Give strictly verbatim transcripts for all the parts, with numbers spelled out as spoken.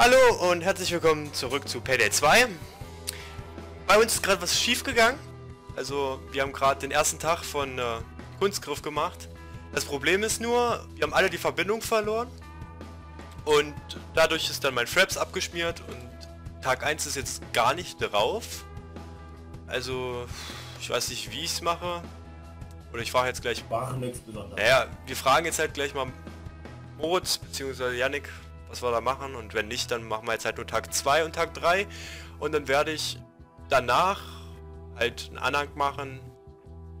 Hallo und herzlich willkommen zurück zu Payday zwei. Bei uns ist gerade was schief gegangen. Also wir haben gerade den ersten Tag von äh, Kunstgriff gemacht. Das Problem ist nur, wir haben alle die Verbindung verloren. Und dadurch ist dann mein Fraps abgeschmiert und Tag eins ist jetzt gar nicht drauf. Also ich weiß nicht, wie ich es mache. Oder ich frage jetzt gleich... Machen nichts Besonderes. Naja, wir fragen jetzt halt gleich mal Moritz bzw. Yannick, was wir da machen, und wenn nicht, dann machen wir jetzt halt nur Tag zwei und Tag drei und dann werde ich danach halt einen Anhang machen,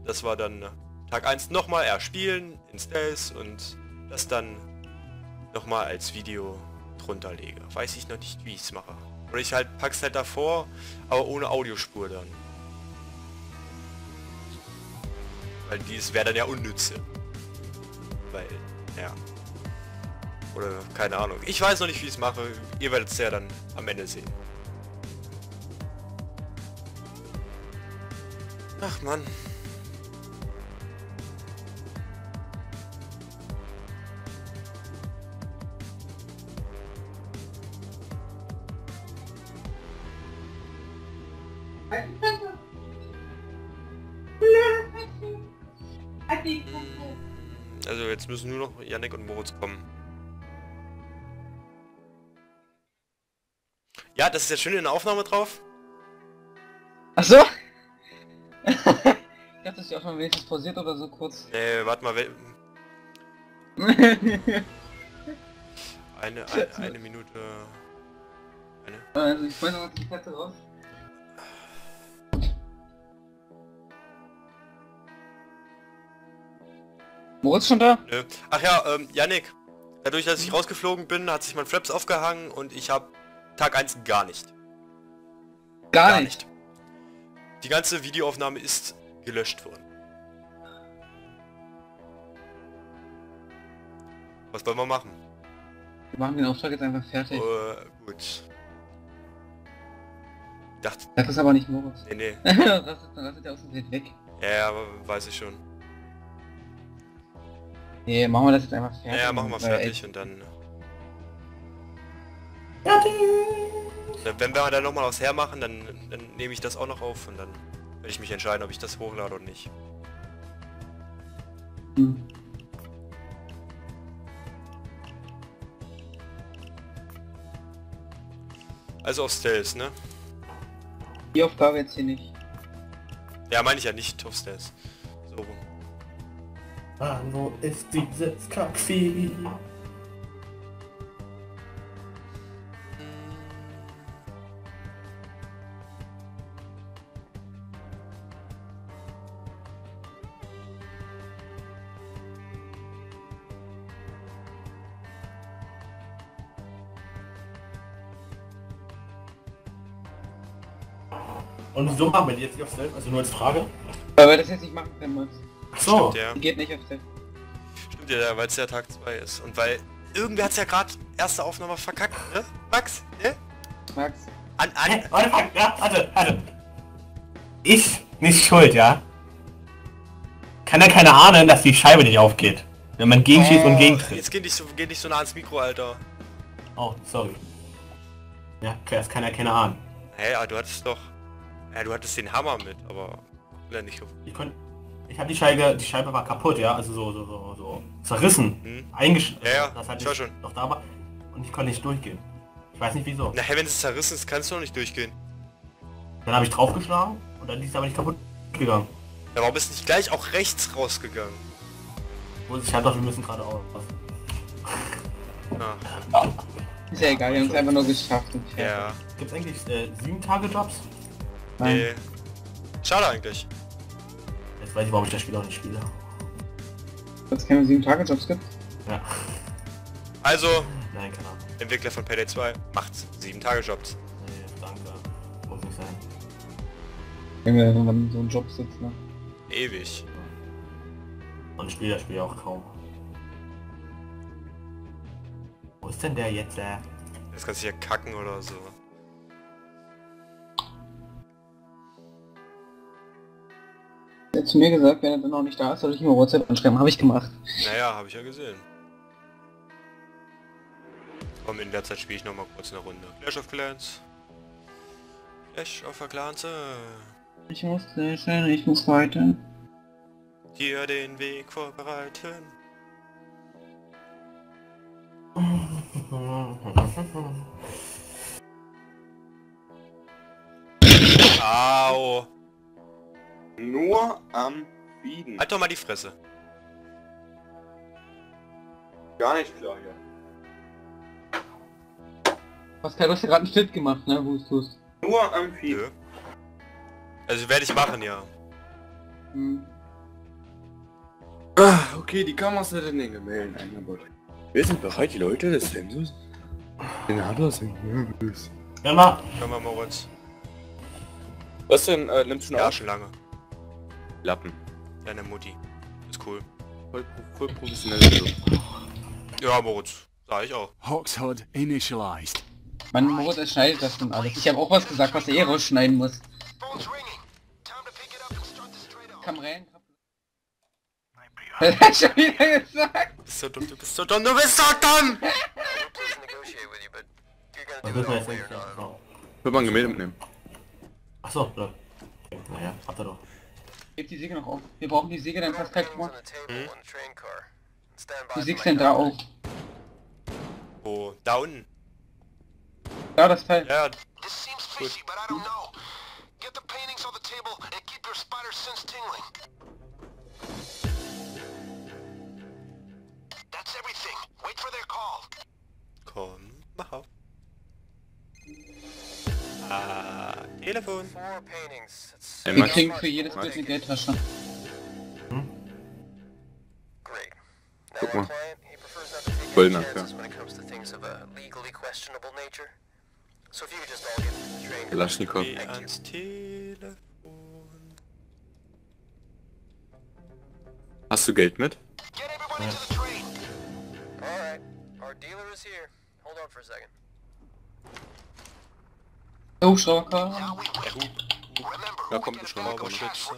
dass wir dann Tag eins nochmal erspielen in Stealth und das dann nochmal als Video drunter lege. Weiß ich noch nicht, wie ich es mache. Oder ich halt pack's halt davor, aber ohne Audiospur dann. Weil dies wäre dann ja unnütze. Weil, ja. Oder keine Ahnung. Ich weiß noch nicht, wie ich es mache. Ihr werdet es ja dann am Ende sehen. Ach Mann. Also jetzt müssen nur noch Yannick und Moritz kommen. Ja, das ist jetzt schön in der Aufnahme drauf. Ach so? Ich dachte, das ist ja auch schon wenigstens pausiert oder so kurz. Nee, warte mal. eine, eine, eine Minute. Eine. Also ich wollte noch die Kette raus. Moritz schon da? Nö. Ach ja, ähm, Yannick. Dadurch, dass ich rausgeflogen bin, hat sich mein Fraps aufgehangen und ich habe Tag eins gar nicht. Gar, gar nicht. nicht. Die ganze Videoaufnahme ist gelöscht worden. Was wollen wir machen? Wir machen den Auftrag jetzt einfach fertig. Uh, gut. Ich dachte... Das ist aber nicht Moritz. Nee, nee. Dann rastet der aus dem Bild weg. Ja, aber weiß ich schon. Nee, machen wir das jetzt einfach fertig. Ja, machen wir fertig und dann... Wenn wir da nochmal was hermachen, dann, dann nehme ich das auch noch auf und dann werde ich mich entscheiden, ob ich das hochlade oder nicht. Hm. Also auf Stealth, ne? Die Aufgabe jetzt hier nicht. Ja, meine ich ja nicht auf Stealth. So rum. Ah, wo ist dieses Kaffee? Und so machen wir die jetzt nicht auf Stealth, also nur als Frage. Weil wir das jetzt nicht machen können, Max. Achso, ja. Die geht nicht auf Stealth. Stimmt ja, weil es ja Tag zwei ist. Und weil irgendwer hat's ja gerade erste Aufnahme verkackt, ne? Max, ne? Max. An, an. Hey, warte, warte, warte, warte. Ich nicht schuld, ja? Kann ja keiner ahnen, dass die Scheibe nicht aufgeht. Wenn man gegenschießt oh, und gegentritt. Jetzt geh nicht so, geh nicht so nah ans Mikro, Alter. Oh, sorry. Ja, das kann ja keiner ahnen. Hey, aber du hattest doch... Ja, du hattest den Hammer mit, aber ja, nicht auf. Ich konnte, ich habe die Scheibe, die Scheibe war kaputt, ja, also so, so, so, so zerrissen, hm? eingeschnitten. Ja, ja, das hatte ich schon. Noch da war und ich konnte nicht durchgehen. Ich weiß nicht wieso. Na, hey, wenn es zerrissen ist, kannst du noch nicht durchgehen. Dann habe ich draufgeschlagen und dann ist es aber nicht kaputt gegangen. Ja, warum bist du nicht gleich auch rechts rausgegangen? Ich hab doch, wir müssen gerade aufpassen. Ja. Ist ja egal, wir haben es einfach nur geschafft. Ja. Gibt's eigentlich äh, sieben Tage Jobs? Nee. Schade eigentlich. Jetzt weiß ich, warum ich das Spiel auch nicht spiele. Dass es keine sieben Tage Jobs gibt? Ja. Also, nein, keine Ahnung. Entwickler von Payday zwei, macht's. sieben Tage Jobs. Nee, danke. Muss nicht sein. Wenn wir dann in so einem Job sitzen, ne? Ewig. Und ich spiele das Spiel auch kaum. Wo ist denn der jetzt, äh? Jetzt kannst du hier kacken oder so. Zu mir gesagt, wenn er dann noch nicht da ist, soll ich mir WhatsApp anschreiben. Habe ich gemacht. Naja, habe ich ja gesehen. Komm, in der Zeit spiele ich nochmal kurz eine Runde. Clash of Clans. Clash of Clans. Ich muss löschen, ich muss weiter. Hier den Weg vorbereiten. Au! Nur am Biegen. Halt doch mal die Fresse. Gar nicht klar hier. Pascal, du hast ja gerade einen Schnitt gemacht, ne? Wo ist du's? Nur am Vieh. Also werde ich machen, ja. Hm. Ah, okay, die Kameras hätten den Gemälden eingebaut. Wir sind bereit, die Leute des Sensus. Den Adler sind nervös. Ja, mach! Komm mal, Moritz. Was denn? Äh, nimmst du noch? Ja, schon lange. Lappen. Deine Mutti. Ist cool. Voll, voll professionell. Ja, Moritz. Sag ich auch. Hoxhod initialized. Mann, Moritz, er schneidet das denn alles. Ich habe auch was gesagt, was er eh rausschneiden muss. Komm rein. Das hat schon wieder gesagt. Du bist so dumm, du bist so dumm, du bist so dumm! Wird man ein Gemälde mitnehmen. Achso, bleib. Naja, hat er doch. Gebt die Säge noch auf. Wir brauchen die Säge, dann passt kein Tor. Hm? Wie sägst denn da auf? Oh, da unten. Da, das Teil. Ja, gut. Komm, mach auf. Ah, Telefon. Wir kriegen für jedes Bild eine Geldtasche. Hm? Guck mal. Goldner, ja. Kalaschnikow. Hast du Geld mit? Ja. Oh, Schrauber. Da kommt ein Schrauberschütze.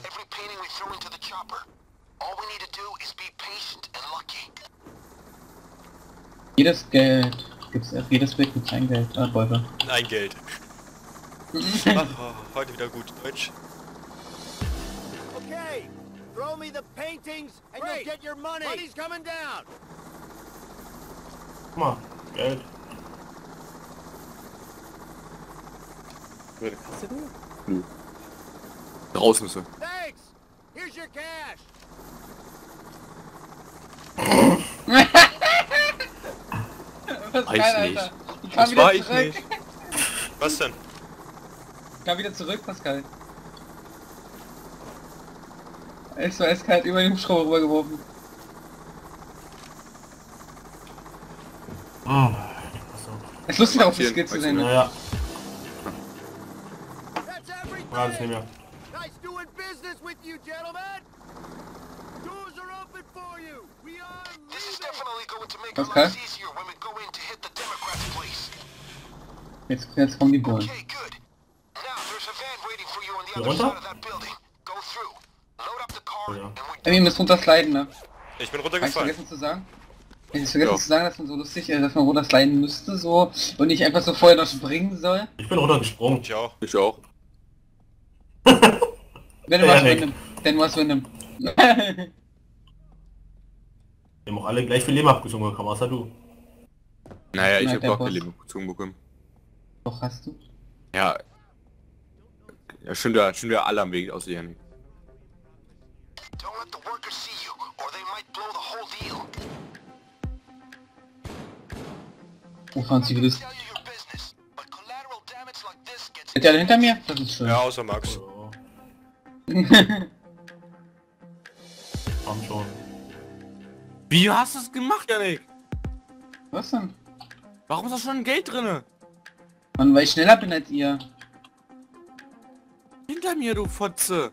Jedes Geld. Gibt's auf jedes Bild gibt's ein Geld. Ah, Bäume. Ein Geld. Ach, oh, heute wieder gut Deutsch. Okay, throw me the paintings and you'll get your money. Money's coming down. Guck mal, Geld. Würde Katze denn? Nö. Raus müssen. Thanks! Here's your cash! Das war ich nicht. Ich kam wieder zurück. Was denn? Ich kam wieder zurück, Pascal. Es war eiskalt über den Hubschrauber rübergeworfen. Oh. Es ist lustig, auf die Skizze zu sehen. Ja, ja. Ja, das nehmen wir. Pascal? Jetzt, jetzt kommen die Bullen. Hier runter? Oh, ja. Ey, ihr müsst runtersliden, ne? Ich bin runtergefallen. Hast du vergessen zu sagen? Ich hab's vergessen ja. zu sagen, dass man so lustig, dass man runtersliden müsste so und nicht einfach so vorher noch springen soll. Ich bin runtergesprungen. Ich auch. Ich auch. Wenn du was random. Wenn du was random. Wir haben auch alle gleich viel Leben abgezogen bekommen, außer du. Naja, ich hab auch viel Leben abgezogen bekommen. Doch, hast du? Ja. Ja, stimmt ja, stimmt ja alle am Weg, außer Yannick. Wo fahren sie das? Sind die alle hinter mir? Das ist schön. Ja, außer Max. Oh. Komm schon. Wie hast du es gemacht, Yannick? Was denn? Warum ist da schon Geld drinne? Mann, weil ich schneller bin als ihr. Hinter mir, du Fotze.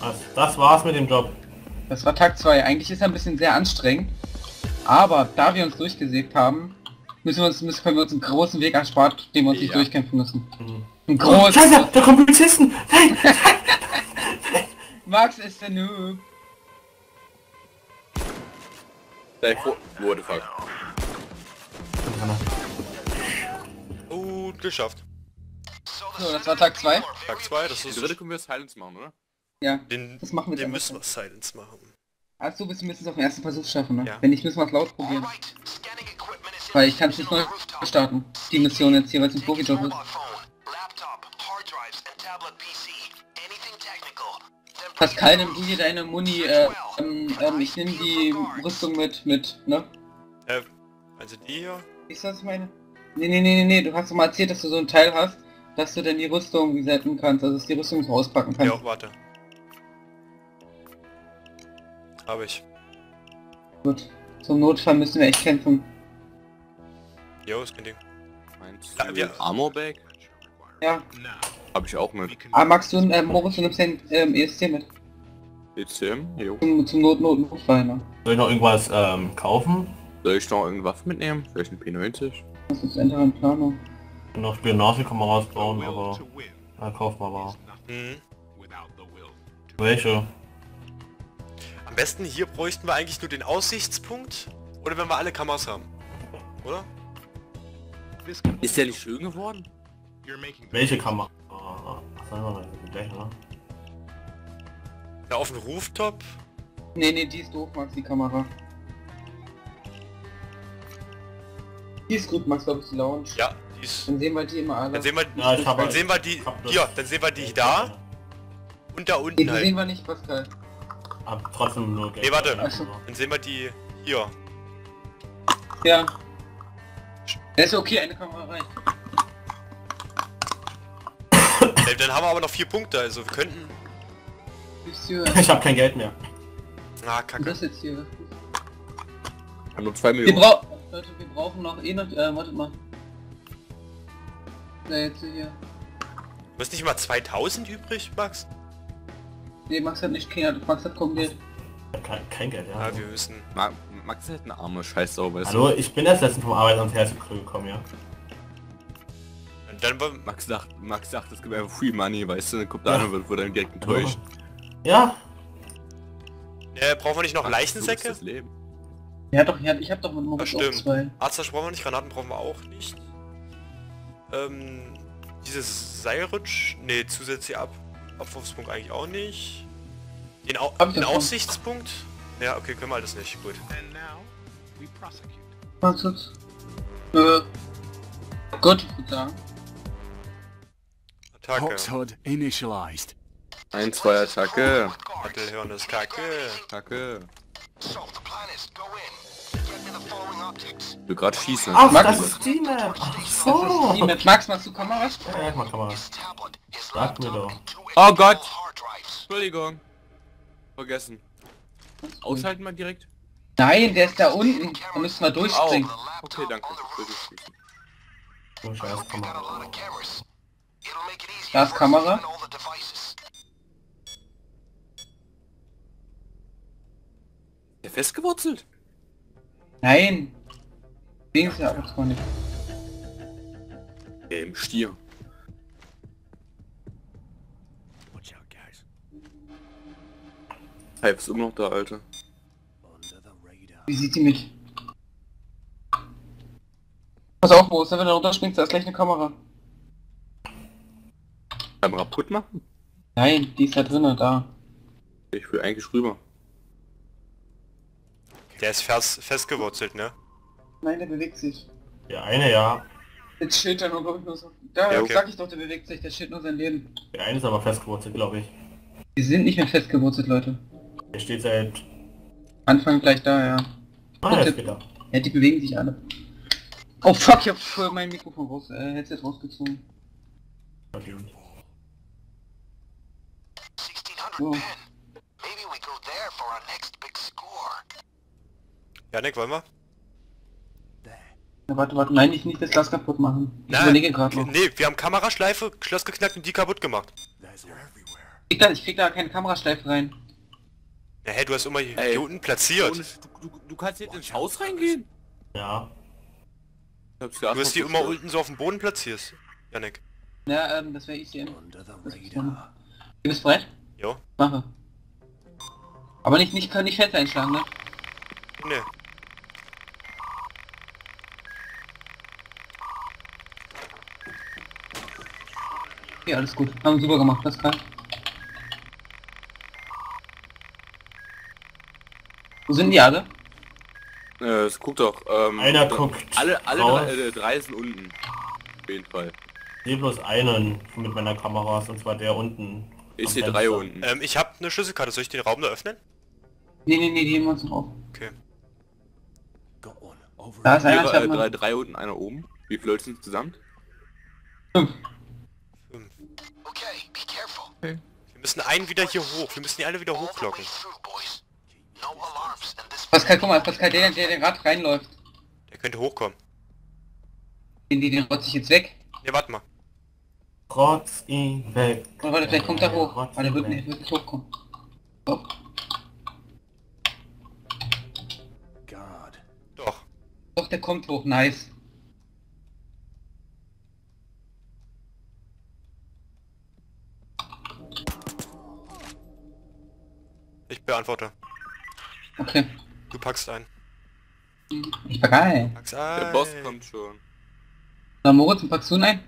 Das, das war's mit dem Job. Das war Tag zwei. Eigentlich ist er ein bisschen sehr anstrengend. Aber da wir uns durchgesägt haben, müssen wir uns, müssen, können wir uns einen großen Weg erspart, den wir uns ja. nicht durchkämpfen müssen. Mhm. Ein großes... Oh, Scheiße, da kommen Polizisten! Nein! Max ist der Noob. Sei froh. What the fuck. dran. Gut geschafft. So, das war Tag zwei. Tag zwei, das ist... Die dritte können wir Silence machen, oder? Ja, den, das machen wir den müssen wir Silence machen. Achso, wir müssen es auf den ersten Versuch schaffen, ne? Ja. Wenn nicht, müssen wir es laut probieren. Weil ich kann es nicht neu starten. Die Mission jetzt hier, weil es ein Profi-Job ist. Pascal, nimm du hier deine Muni, äh, ähm, ähm, ich nehme die Rüstung mit, mit, ne? Äh, also die hier? Weißt du, was ich meine? Nee, nee, nee, nee, du hast doch mal erzählt, dass du so ein Teil hast, dass du denn die Rüstung resetten kannst, also dass die Rüstung so auspacken kannst. Ja, warte. Habe ich. Gut. Zum Notfall müssen wir echt kämpfen. Jo, ist kein Ding. Meinst du? Ja, wir Armor-Bag? Ja. Hab ich auch mit. Ah, Max, du, äh, Moritz, du nimmst den ähm, E S C mit. E S C M? Jo. Zum, zum Not, Not, Notfall, ne? Soll ich noch irgendwas ähm, kaufen? Soll ich noch irgendeine Waffe mitnehmen? Vielleicht ein P neunzig? Das ist endlich in Planung. Noch Spionagekameras bauen, aber... Na, kauf mal was. Mhm. Welche? Am besten hier bräuchten wir eigentlich nur den Aussichtspunkt. Oder wenn wir alle Kameras haben. Oder? Ist der nicht schön geworden? Welche Kamera? Da auf dem Rooftop? Nee, nee, die ist doof, Max, die Kamera. Die ist gut, Max, glaube ich, die Lounge. Ja, die ist... Dann sehen wir die immer alle. Dann sehen wir, ja, ich hab dann sehen wir die... Ja, dann sehen wir die da. Und da unten nee, die halt. Sehen wir nicht, Pascal. Aber trotzdem nur Geld. Nee, warte. Also. Dann sehen wir die... hier. Ja. Das ist okay, eine Kamera rein. Dann haben wir aber noch vier Punkte, also wir könnten... Ich hab kein Geld mehr. Ah, kacke. Das jetzt hier. Wir haben nur zwei Millionen. Wir, bra Leute, wir brauchen noch eh noch... Äh, wartet mal. Na, jetzt hier. Du hast nicht mal zweitausend übrig, Max? Nee, Max hat nicht kein... Max hat kaum Geld. Kein, kein Geld, ja. Ah, wir müssen... Ma Max hat eine arme Scheiß sauber. Hallo, ich bin erst letztens vom Arbeitsamt her gekommen, ja. Dann Max sagt, Max sagt, es gibt einfach Free Money, weißt du, dann kommt der ja. Andere, wird dann direkt enttäuscht. Ja. Äh, brauchen wir nicht noch Max, Leichensäcke? Das Leben. Ja doch, ja, ich hab doch mit Moritz auch zwei. Arzttasche brauchen wir nicht, Granaten brauchen wir auch nicht. Ähm, dieses Seilrutsch, ne, zusätzlich ab, Abwurfspunkt eigentlich auch nicht. Den, Au den Aussichtspunkt? Ja, okay, können wir alles nicht, gut. Was ist das? Äh, gut, ich würde sagen. Hoxhod initialized. Ein, zwei Attacke. Hattelhörn ist kacke. Kacke. Ich will gerade schießen. Ach, Max, das ist die Map. Ach so. Die Map. Max, machst du Kameras? Ja, ich mach Kameras. Sag mir doch. Oh Gott. Entschuldigung. Vergessen. Aushalten mal direkt. Nein, der ist da unten. Da müssen wir durchspringen. Oh. Okay, danke. Oh, scheiß Kamera. Da ist Kamera. Der festgewurzelt? Nein. Dings ja auch gar nicht. Im Stier. Watch out, guys. Hype ist immer noch da, Alter. Wie sieht die mich? Pass auf, Moritz, wenn du da runterspringst, da ist gleich eine Kamera. Kann man kaputt machen? Nein, die ist da drinnen, da. Ich will eigentlich rüber. Der ist fest, festgewurzelt, ne? Nein, der bewegt sich. Der eine, ja. Jetzt steht er nur, glaube ich, nur so. Da ja, okay. Sag ich doch, der bewegt sich, der steht nur sein Leben. Der eine ist aber festgewurzelt, glaube ich. Die sind nicht mehr festgewurzelt, Leute. Der steht seit... Anfang gleich da, ja. Ah, der ist wieder. Ja, die bewegen sich alle. Oh fuck, ich hab mein Mikrofon raus, äh, Headset rausgezogen. Okay. So. Yannick, wollen wir? Ja, warte, warte, nein, ich nicht das Glas kaputt machen. Ich nein, überlege gerade noch. Nee, wir haben Kameraschleife, Schloss geknackt und die kaputt gemacht. Ich krieg da, ich krieg da keine Kameraschleife rein. Ja, hey, du hast immer hey. Hier unten platziert. Du, du, du kannst jetzt ins Haus reingehen? Ja. Du hast die immer unten so auf dem Boden platziert, Yannick. Ja, ähm, das wäre ich sehen. Du bist bereit? Jo. Mache. Aber nicht, nicht, kann nicht fest einschlagen, ne? Ne. Ja, alles gut. Haben super gemacht, das kann. Wo sind die alle? Äh, es guckt doch. Ähm, einer guckt. Alle, alle drei, äh, drei sind unten. Auf jeden Fall. Ich sehe bloß einen mit meiner Kamera, und zwar der unten. Ich sehe drei unten. Ähm, ich habe eine Schlüsselkarte. Soll ich den Raum da öffnen? Nee, nee, nee, die nehmen wir uns noch auf. Okay. Da ist einer, drei, drei, drei unten, einer oben. Wie viele Leute sind insgesamt? Fünf. Fünf. Okay, be careful. Okay. Wir müssen einen wieder hier hoch. Wir müssen die alle wieder hochlocken. Pascal, guck mal, Pascal, der, der, der gerade reinläuft. Der könnte hochkommen. Den, den rotze ich jetzt weg. Ne, warte mal. Rotz ihn weg. Oh, warte, vielleicht kommt er hoch. Warte, der wird nicht wirklich hochkommen. So. Doch. Doch, der kommt hoch, nice. Ich beantworte. Okay. Du packst ein. Ich pack ein. Pack's ein. Der Boss kommt schon. Na Moritz, packst du einen ein?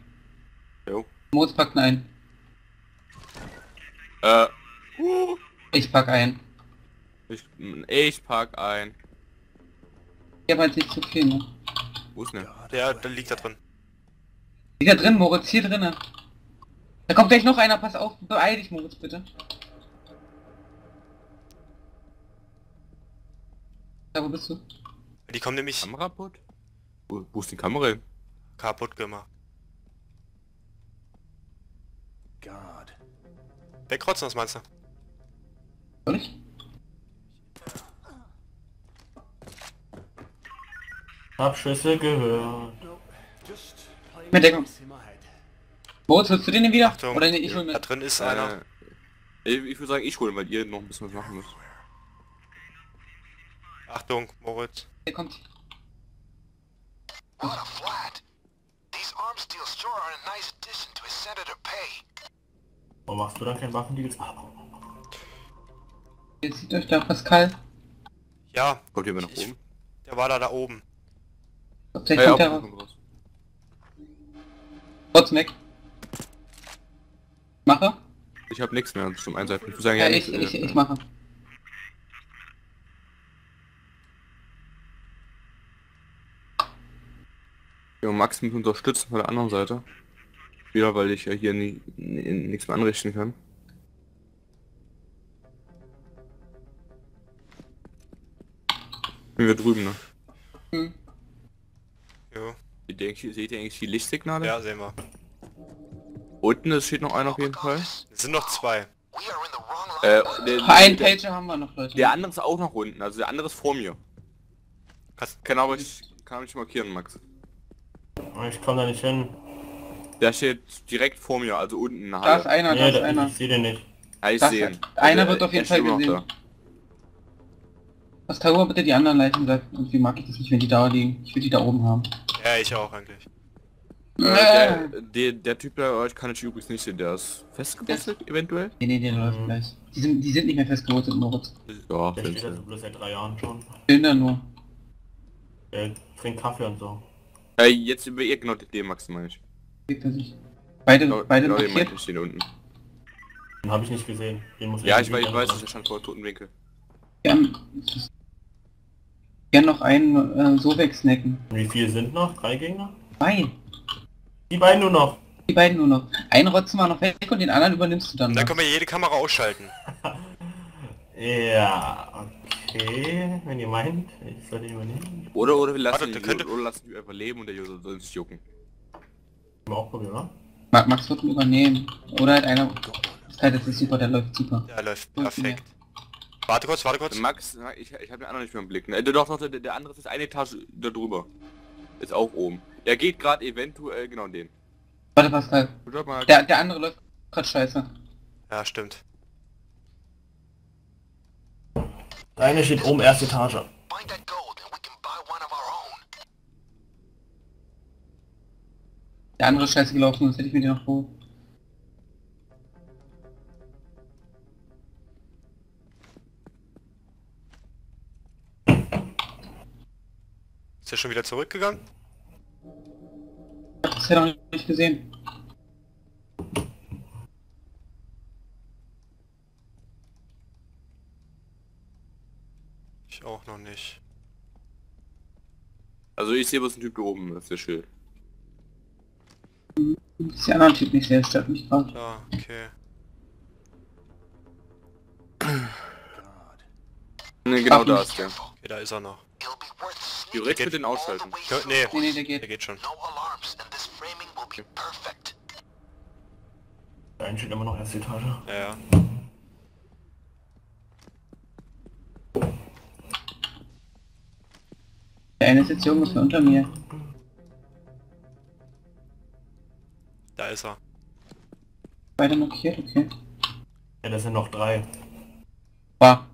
Jo. Moritz packt einen ein. Äh. Uh. Ich pack ein. Ich, ich pack ein. Ich hab halt nicht zu viel, ne? Wo ist denn? Der, der liegt da drin. Liegt da drin, Moritz, hier drinne. Da kommt gleich noch einer, pass auf, beeil dich, Moritz, bitte. Da, wo bist du? Die kommen nämlich... Kamera kaputt? Wo, wo ist die Kamera? Kaputt gemacht. God. Wegrotzen, was meinst du? Soll ich? Hab Schüsse gehört. Mit Deckung. Moritz, willst du den denn wieder? Achtung, oder nee, ich hol mir. Da drin ist einer. Äh, ich würde sagen, ich hole ihn, weil ihr noch ein bisschen was machen müsst. Achtung, Moritz. Der kommt. What a flat. These arms deal store are a nice addition to his senator pay. Warum machst du da keinen Waffendeal? Jetzt sieht euch da Pascal. Ja. Kommt ihr mal nach ich, oben? Der war da da oben. Ob der hey, kommt ja, der raus. Trotzdem weg. Mache? Ich hab nichts mehr zum Einseifen. Ich würde sagen, ja, ja ich, nix, ich, äh, ich mache. Ja, Max mich unterstützen von der anderen Seite. Wieder, weil ich ja hier nie, nie, nichts mehr anrichten kann. Bin wir drüben, ne? Hm. Ja. Seht ihr eigentlich, seht ihr eigentlich die Lichtsignale? Ja, sehen wir. Unten, es steht noch einer auf jeden Fall. Es sind noch zwei. Äh, der, Ein der, Page haben wir noch, Leute. Der andere ist auch noch unten, also der andere ist vor mir. Kann aber ich, kann ich markieren, Max. Ich komm da nicht hin. Der steht direkt vor mir, also unten in der Halle. Da ist einer, da ist ja, einer. Ich seh den nicht. Ja, ich seh ihn. Einer wird auf jeden Fall gesehen. Was Taua bitte die anderen leiten sagt. Irgendwie mag ich das nicht, wenn die da liegen. Ich will die da oben haben. Ja, ich auch eigentlich. Äh, äh. Der, der, der Typ bei euch kann ich übrigens nicht sehen, der ist festgewurzelt eventuell? Nee, nee, der läuft mhm. gleich. Die sind, die sind nicht mehr festgewurzelt, Moritz. Ja, der steht ja so bloß seit drei Jahren schon. Bilder nur. Der trinkt Kaffee und so. Äh, jetzt über ihr genau den Max meine ich. Beide, genau, beide genau den meinte ich, den unten. Den hab ich nicht gesehen. Den muss ja, ich, ich weiß, ich weiß, das ist ja schon vor toten Winkel. Ja, gern noch einen äh, so wegsnacken. Wie viele sind noch? Drei Gegner? Nein. Die beiden nur noch. Die beiden nur noch. Einen rotzen wir noch weg und den anderen übernimmst du dann. Dann können wir jede Kamera ausschalten. Ja, okay, wenn ihr meint, ich sollte ihn übernehmen. Oder, oder wir lassen ihn könnte... überleben und der User soll sich jucken. Können wir auch probieren, oder? Ma Max wird ihn übernehmen. Oder halt einer... Das ist super, der läuft super. Der läuft perfekt. Warte kurz, warte kurz. Max, ich, ich hab den anderen nicht mehr im Blick. Ne? Doch, doch, der, der andere ist eine Etage da drüber. Ist auch oben. Der geht gerade eventuell genau den. Warte, Pascal. Der, der andere läuft gerade scheiße. Ja, stimmt. Deine steht oben, erste Etage. Der andere ist scheiße gelaufen, sonst hätte ich mir den noch vor. Ist er schon wieder zurückgegangen? Das hätte er noch nicht gesehen. ich sehe, was ein Typ da oben ist, der Schild. Ist der andere Typ nicht, der stört mich gerade. Ja, okay. Ne, genau da ist der. Okay, da ist er noch. Direkt mit den ausschalten. Ne, nee, nee, der geht. Der geht schon. Okay. Ein steht immer noch erste Etage. Ja, ja. Der eine sitzt hier ungefähr unter mir. Da ist er. Beide markiert, okay. Ja, das sind noch drei. War.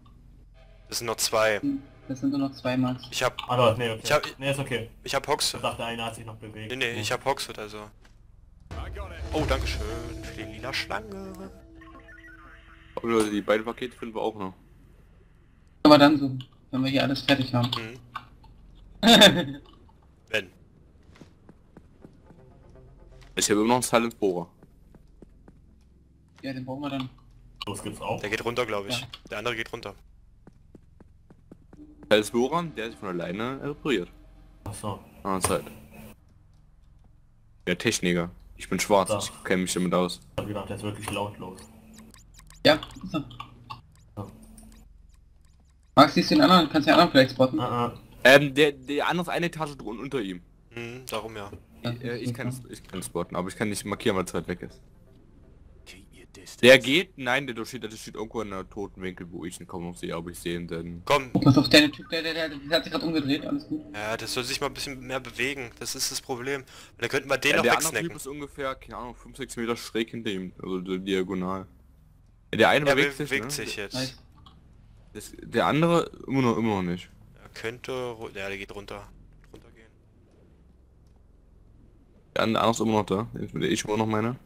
Das sind noch zwei. Das sind nur noch zwei Max. Ich hab... Ah, doch, nee, okay. Ich hab... Nee, ist okay. Ich hab Hoxton. Ich dachte, einer hat sich noch bewegt. Nee, nee, nee. Ich hab Hoxton, also... Oh, dankeschön für die lila Schlange. Oh Leute, die beiden Pakete finden wir auch noch. Aber dann so, wenn wir hier alles fertig haben. Mhm. Wenn. Ich habe immer noch einen Silent Bohrer. Ja, den brauchen wir dann. Los gibt's auch. Der geht runter, glaube ich. Ja. Der andere geht runter. Silent Bohrer, der ist von alleine repariert. Achso. Ah, Zeit. Der Techniker. Ich bin schwarz, da. Ich kenne mich damit aus. Ich hab gedacht, der ist wirklich lautlos. Ja, ist er. Ja. Max, siehst du den anderen? Kannst du den anderen vielleicht spotten? Ah, ah. Ähm, der, der andere ist eine Etage drunter unter ihm. Mhm, darum ja. Ich, äh, ich, kann, ich kann spotten, aber ich kann nicht markieren, weil es halt weg ist. Der geht? Nein, der steht, der steht irgendwo in einer toten Winkel, wo ich ihn kaum noch sehe, aber ich sehe ihn dann. Komm! Oh, pass auf, der Typ, der, der, der, der hat sich gerade umgedreht, alles gut. Ja, das soll sich mal ein bisschen mehr bewegen, das ist das Problem. Und dann könnten wir den ja, noch der wegsnacken. Der andere Typ ist ungefähr, keine Ahnung, fünf, sechs Meter schräg hinter ihm, also diagonal. Der eine der bewegt sich, bewegt ne? sich jetzt. Das, der andere immer noch, immer noch nicht. Er könnte, ja, der geht runter. Runter gehen. Der andere ist immer noch da, ich war noch meine.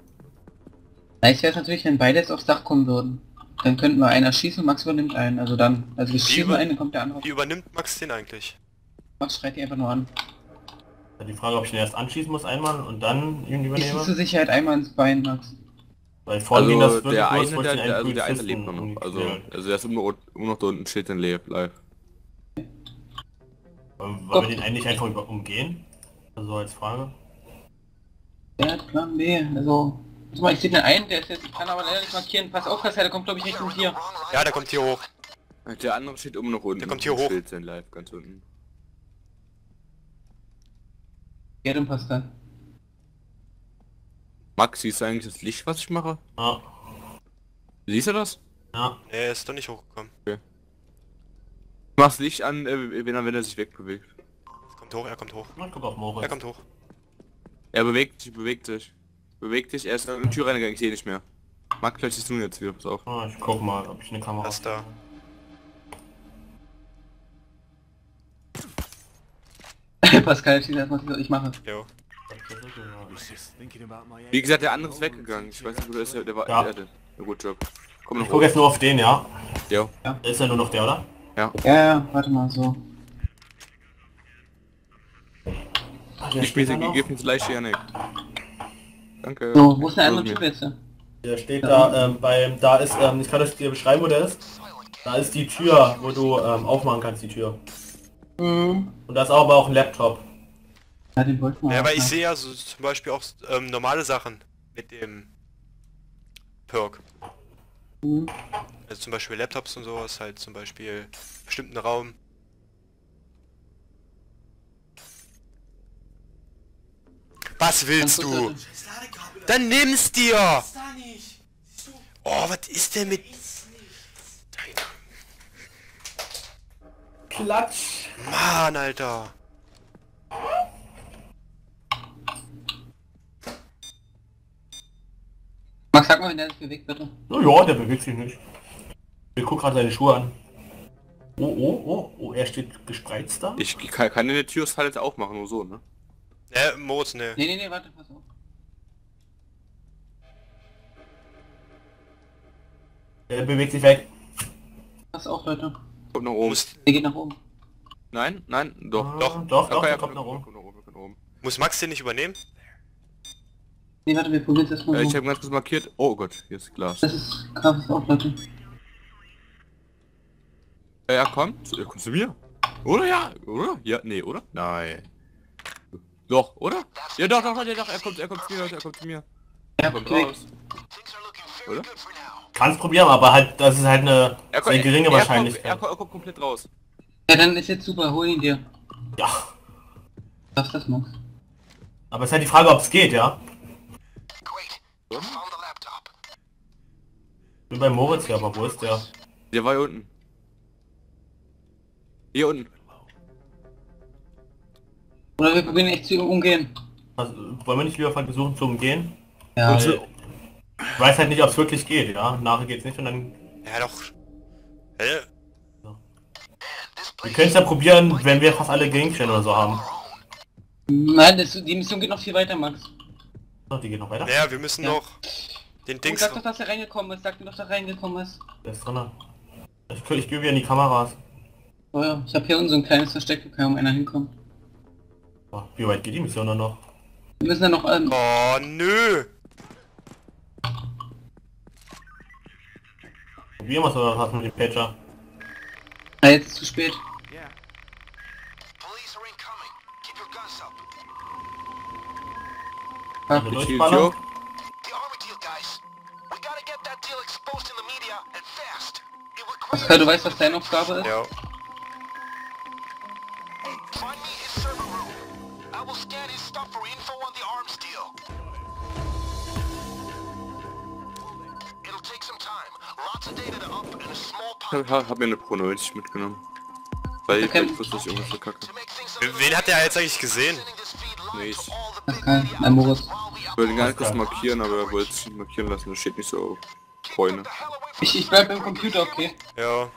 Nice wäre es natürlich, wenn beide jetzt aufs Dach kommen würden. Dann könnten wir einen erschießen, Max übernimmt einen. Also dann, also wir schießen einen, dann kommt der andere. Wie übernimmt Max den eigentlich? Max schreit die einfach nur an. Die Frage, ob ich den erst anschießen muss einmal und dann ihn übernehme? Ich schieße zur Sicherheit einmal ins Bein, Max. Weil vorhin also ging das wirklich der eine, der, der, der, also der eine lebt noch, noch. Also, also der ist immer noch da unten, steht dann lebt, live. Okay. Wollen wir den eigentlich einfach über umgehen? Also als Frage. Der hat Plan B, also... Guck mal, ich sehe den einen, der ist jetzt, ich kann aber leider nicht markieren. Pass auf, Pascal, der kommt glaube ich Richtung hier. Ja, der kommt hier hoch. Der andere steht oben noch unten. Der kommt hier hoch. Steht sein Live ganz unten. Ja, dann passt dann. Max, siehst du eigentlich das Licht, was ich mache? Ja. Siehst du das? Ja. Er ist doch nicht hochgekommen. Okay. Ich mach's Licht an, wenn er, wenn er sich wegbewegt. Er kommt hoch, er kommt hoch. Er kommt auf Moritz. Er kommt hoch. Er bewegt sich, bewegt sich. Bewegt dich, er ist an die Tür reingegangen, ich sehe nicht mehr. Marc, vielleicht ist du jetzt wieder, pass auf. Ah, ich guck mal, ob ich eine Kamera habe. Da. Pascal, steht erstmal, was ich mache. Jo. Wie gesagt, der andere ist weggegangen. Ich weiß nicht, wo der ist, der war ja. Erde. Ja, gut, Job. Komm noch ich hoch. Guck jetzt nur auf den, ja? Jo. Ja. Ist ja nur noch der, oder? Ja. Ja, ja, warte mal, so. Ach, ich bin gegeben, vielleicht Yannick. Danke. So, wo ist der andere Typ jetzt? Der steht da, ähm, beim, da ist, ähm, ich kann das dir beschreiben, wo der ist. Da ist die Tür, wo du, ähm, aufmachen kannst, die Tür. Mhm. Und da ist aber auch ein Laptop. Ja, den wollten wir. Ja, weil ich sehe ja so zum Beispiel auch, ähm, normale Sachen mit dem Perk. Mhm. Also zum Beispiel Laptops und sowas, halt zum Beispiel bestimmten Raum. Was willst du? Dann nimm's dir! Oh, was ist denn mit... Klatsch! Mann, Alter! Max, sag mal, wenn der sich bewegt, bitte. Na ja, der bewegt sich nicht. Ich guck gerade seine Schuhe an. Oh, oh, oh, oh, er steht gespreizt da. Ich kann, kann in der Tür das halt auch machen, nur so, ne? Ne, Moritz, ne. Ne, ne, ne, warte, pass auf. Der bewegt sich weg. Pass auf, Leute. Kommt nach oben. Der geht nach oben. Nein, nein, doch, doch, doch, doch, er kommt nach oben. Muss Max den nicht übernehmen? Ne, warte, wir probieren es erstmal. Ich habe ganz kurz markiert. Oh Gott, hier ist Glas. Das ist krass, pass auf, Leute. Ja, er kommt. Er kommt zu mir. Oder ja? Oder? Ja, ne, oder? Nein. Doch, oder? Ja, doch, doch, ja, doch, er kommt, er kommt zu mir, Leute, er kommt zu mir. Er kommt raus. Oder? Kannst probieren, aber halt, das ist halt eine kommt, sehr geringe er, er Wahrscheinlichkeit. Kommt, er, er kommt komplett raus. Ja, dann ist jetzt super, hol ihn dir. Ja. Was ist das, Max? Aber es ist halt die Frage, ob es geht, ja? So? Ich bin bei Moritz hier, aber wo ist der? Der war hier unten. Hier unten. Oder wir probieren echt zu umgehen. Also, wollen wir nicht lieber versuchen zu umgehen? Ja. Zu... Ich weiß halt nicht, ob es wirklich geht, ja? Nachher geht's nicht und dann... Ja doch. Hä? So. Wir können es ja probieren, wenn wir fast alle Gegenstände oder so haben. Nein, das, die Mission geht noch viel weiter, Max. Doch, die geht noch weiter? Ja, wir müssen ja. noch den Dings... Sag doch, dass er reingekommen ist. Sag mir doch, dass er reingekommen ist. Der ist drin. Ich, ich gebe wieder in die Kameras. Oh ja, ich habe hier unten so ein kleines Versteck, da kann kaum einer hinkommen. Oh, wie weit geht die Mission dann noch? Wir müssen dann noch... Ähm oh, nö! Probieren wir es oder was mit dem Pager? Ah, jetzt ist es zu spät. Yeah. Ach, die die Tür. Pascal, du weißt, was deine Aufgabe ist? Ja. Ich hab mir eine Pro neunzig mitgenommen. Weil okay. Ich wusste, dass ich irgendwas verkacke. Wen hat der jetzt eigentlich gesehen? Nee, ich. Okay, nein, Moritz. Ich würde ihn gar nicht kurz markieren, aber er wollte es markieren lassen, das steht nicht so auf Freunde. Ich, ich bleib im Computer, okay? Ja.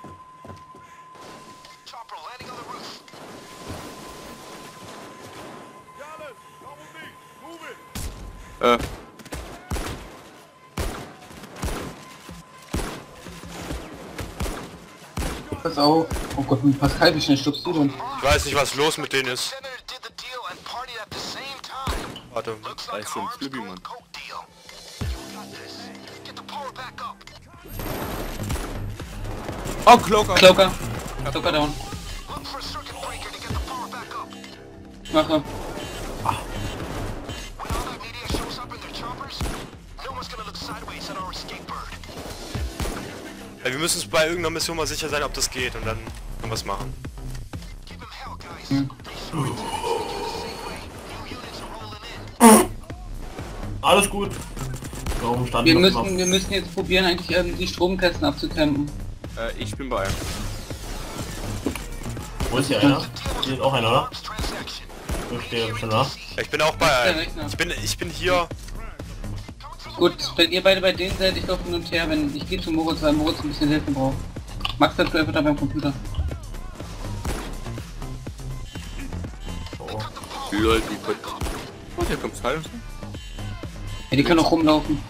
Äh. Pass auf. Oh Gott, mit Pascal, wie schnell stirbst du denn? Ich weiß nicht, was los mit denen ist. Warte, da ist so ein Flübi, Mann. Oh, Cloaker! Cloaker! Cloaker down. Mache. Ach. Ja, wir müssen uns bei irgendeiner Mission mal sicher sein, ob das geht, und dann können wir es machen. Hm. Alles gut. Warum standen wir müssen, noch? Wir müssen jetzt probieren, eigentlich ähm, die Stromkästen abzukämpfen. Äh, ich bin bei einem. Wo ist hier einer? Hier ist auch einer, oder? Ich, stehe schon da. Ich bin auch bei einem. Ich bin, ich bin hier. Gut, wenn ihr beide bei denen seid, ich laufe hin und her, wenn ich gehe zu Moritz, weil Moritz ein bisschen Hilfe braucht. Max, dann bleib einfach da beim Computer. Oh. Leute, oh, hier kommt's rein. Ja, die können auch rumlaufen.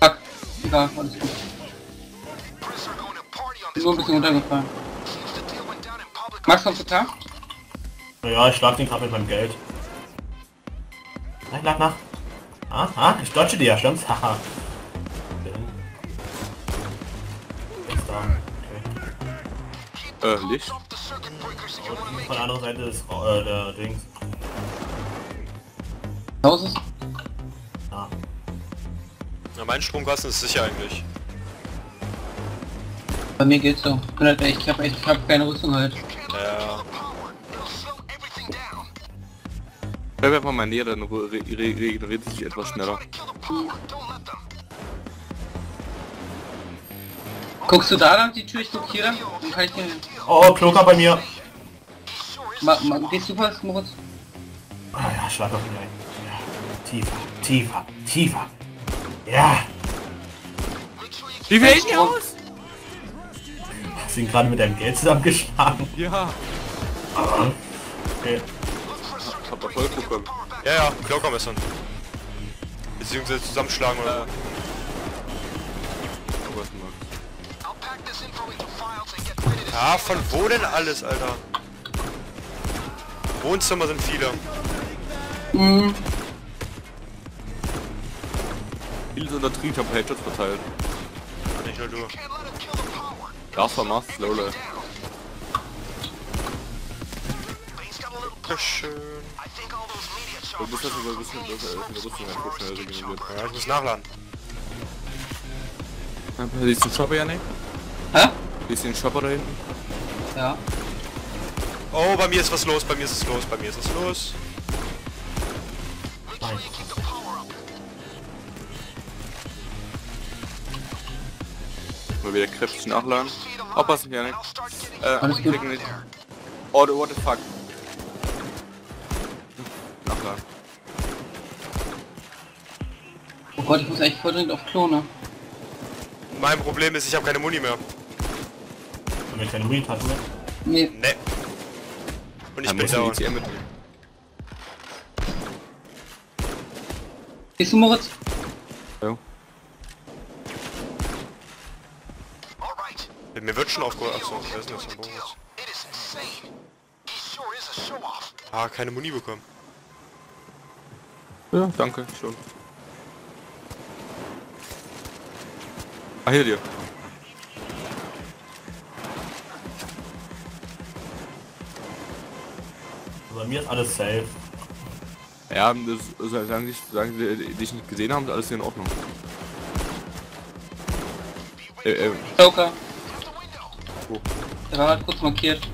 Fuck, egal, alles gut. Bin nur ein bisschen runtergefallen. Max, kommst du klar? Naja, ich schlag den gerade mit meinem Geld. Nein, lag nach. Ah, ah, ich dodge dir ja, stimmt's? Haha. Okay. Äh, Licht? Und von der anderen Seite ist äh, der Dings. Haus ist? Ah. Na, mein Stromkasten ist sicher eigentlich. Bei mir geht's so. Ich, bin halt echt, ich hab echt ich hab keine Rüstung halt. Ja. Ich bleib einfach mal näher, dann regeneriert sich etwas schneller. Guckst du da dann die Tür? Ich guck hier dann, dann kann ich den... Oh, Cloaker bei mir! Ma, ma, gehst du fast, Moritz? Ah ja, schlag auf ihn ein. Ja. Tiefer, tiefer, tiefer! Ja! Wie fällt denn aus? Hast du ihn gerade mit deinem Geld zusammengeschlagen? Ja! Okay. Hab Erfolg bekommen. Ja, ja, Cloaker messern. Beziehungsweise zusammenschlagen oder so. Ja, von wo denn alles, Alter? Wohnzimmer sind viele. Mhm. Viele sind unter Trieb, ich hab Headshots verteilt. Ja, nicht nur du. Das vermachst, Lole. Dankeschön. Du musst das über Rüstung, schnell regeneriert. Ja, ich muss nachladen. Siehst du den Shopper, Yannick? Hä? Siehst du den Shopper da hinten? Ja. Oh, bei mir ist was los, bei mir ist es los, bei mir ist es los. Nein. Mal wieder kräftig nachladen. Aufpassen, Yannick. Äh, anklicken nicht. Oh, what the fuck. Nachladen. Oh Gott, ich muss eigentlich voll dringend auf Klone. Mein Problem ist, ich habe keine Muni mehr. Und wenn ich keine Muni hatte? Nee. Nee. Und ich dann bin down. Gehst du, Moritz? Ja. Mir wird schon aufgeholt. Achso, wer ist denn das von Moritz? Ah, keine Muni bekommen. Ja, danke, schon. Ah, hier dir. Bei mir ist alles safe. Ja, das, solange die, solange die dich nicht gesehen haben, ist alles in Ordnung. Äh, äh. Cloaker. Oh. Der war halt kurz markiert.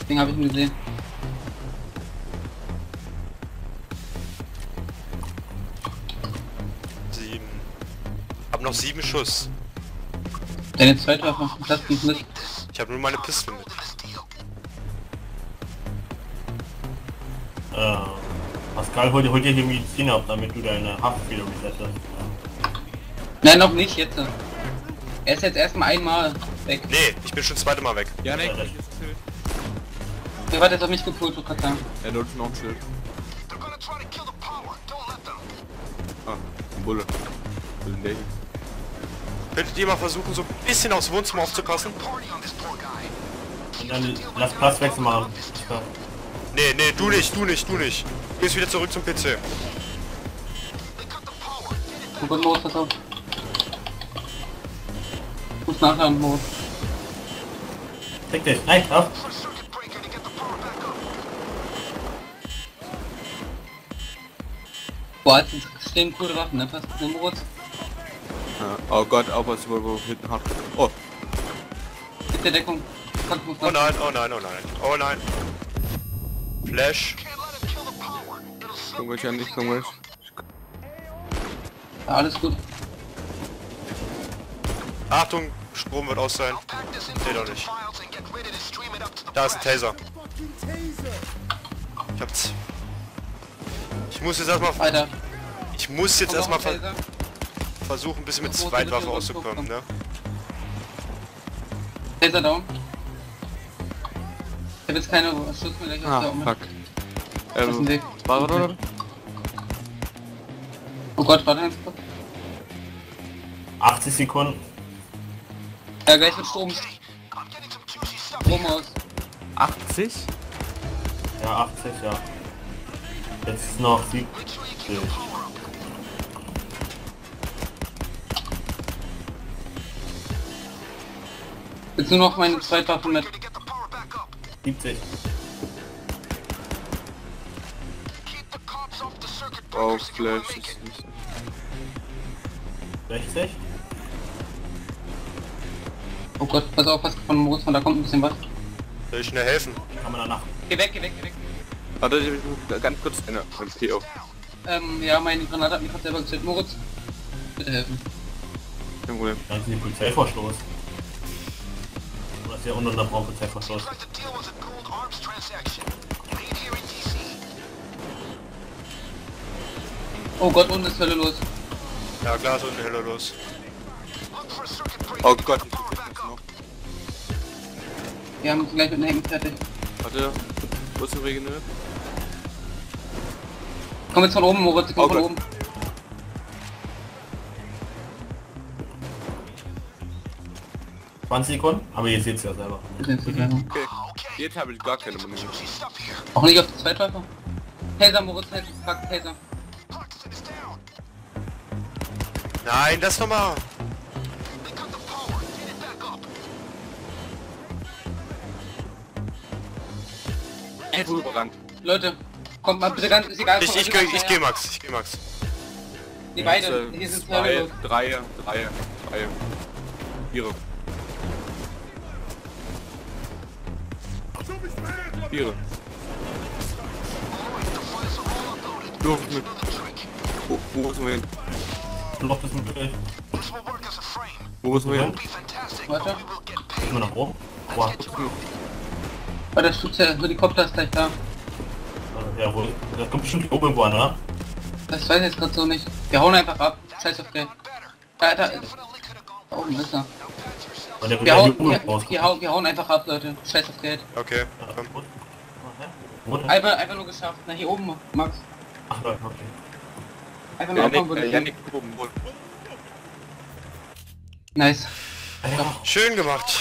Deswegen habe ich ihn gesehen. Sieben. Hab noch sieben Schuss. Deine zweite Waffe macht einen Platz mit. Ich habe nur meine Pistole mit. Äh, Pascal, heute holt dir hier Medizin ab, damit du deine Haft wieder resettest. Nein, noch nicht, jetzt. Er ist jetzt erstmal einmal weg. Nee, ich bin schon das zweite Mal weg. Yannick, ja, der war jetzt auf mich gepult, du Kacker. Er nutzt noch ein Schild. Ah, ein Bulle. Könntet ihr mal versuchen, so ein bisschen aufs Wohnzimmer aufzupassen? Und dann lass Platzwechsel machen. Ja. Nee, nee, du nicht, du nicht, du nicht. Du gehst wieder zurück zum P C. Du bist los, pass auf. Ich muss nachladen, Moritz. Fick dich, nein, auf. Boah, jetzt stehen coole Waffen, ne? Passt ne, Moritz? Oh Gott, aufpassen, wo wir hinten haben. Oh! Mit der Deckung. Oh nein, oh nein, oh nein, oh nein. Flash. Komm euch an, nicht komm euch. Ja, alles gut. Achtung, Strom wird aus sein. Nee, doch nicht. Da ist ein Taser. Ich hab's. Ich muss jetzt erstmal... Alter. Ich muss jetzt erstmal... versuchen ein bisschen mit Zweitwaffe auszukommen, ne? Taser down. Ich hab jetzt keine Schutz mehr, ich hab's da oben. Fuck. Ähm, warte, warte. Oh Gott, warte ganz kurz. achtzig Sekunden. Ja, gleich mit Strom. Strom aus. achtzig? Ja, achtzig, ja. Jetzt ist noch siebzig. Jetzt nur noch meine Zweitwaffe mit siebzig. Oh, Flash. sechzig? Oh Gott, pass auf, was von Moritz, von da kommt ein bisschen was. Soll ich schnell helfen? Kann man danach. Geh weg, geh weg, geh weg. Warte, ich muss ganz kurz eine P O. Ähm, ja, meine Granate hat mich gerade selber gezählt. Moritz, bitte helfen. Kein Problem. Dann ist die Polizeivorstoß. Der ununterbrochene Polizeiverstoß. Oh Gott, unten ist Hölle los. Ja klar, ist unten Hölle los. Oh Gott. Wir haben uns gleich mit den Hängen fertig. Warte, wo ist der Regeneriert? Komm jetzt von oben, Moritz, komm oh von Gott. Oben. zwanzig Sekunden, aber ihr seht es ja selber. Okay. Jetzt habe ich gar keine Muni. Auch nicht auf die Zweitläufer? Taser, Moritz, Taser, fuck, Taser. Nein, das nochmal! Jetzt überrannt. Leute, kommt mal bitte ganz, ist egal. Ich, ich, ich, ich geh Max, ich geh Max. Die beiden, hier sind zwei, drei, drei, drei. Viere. Viere. Nur mit. Wo, wo müssen wir hin? Loch ist mit gleich. Wo müssen wir hin? Warte. Nur nach oben? Boah. Warte, das tut's ja, der Helikopter ist gleich da. Ja, wohl. Das kommt bestimmt oben irgendwo an, oder? Das weiß ich jetzt gerade so nicht. Wir hauen einfach ab. Das heißt auf der... Da, da, da oben ist er. Wir, wir, hauen, wir, wir, hauen, wir hauen einfach ab, Leute. Scheiß auf Geld. Okay, komm. Einfach, einfach nur geschafft. Na, hier oben, Max. Ach, Leute, okay. Einfach nur abhauen, würde ich sagen. Nice. Ja. Schön gemacht.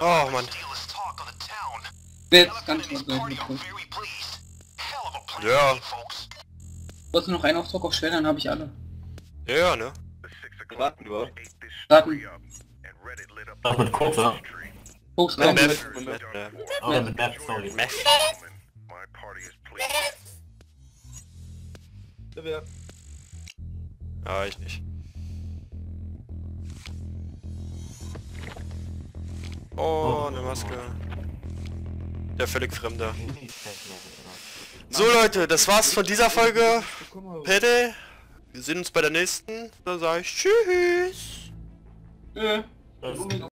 Oh, Mann. Nee, das ist ganz schön. Ja. Du hast noch einen Aufdruck auf Schwellen, dann habe ich alle. Ja, ne? Warten wir. Warten. Ach, mit Cloaker. Hoxton. Mit Max. Ah, mit Max, sorry. Max. Ah, ich nicht. Oh, eine Maske. Der völlig Fremde. So Leute, das war's von dieser Folge. Payday. Wir sehen uns bei der nächsten. Da sage ich tschüss. Ja.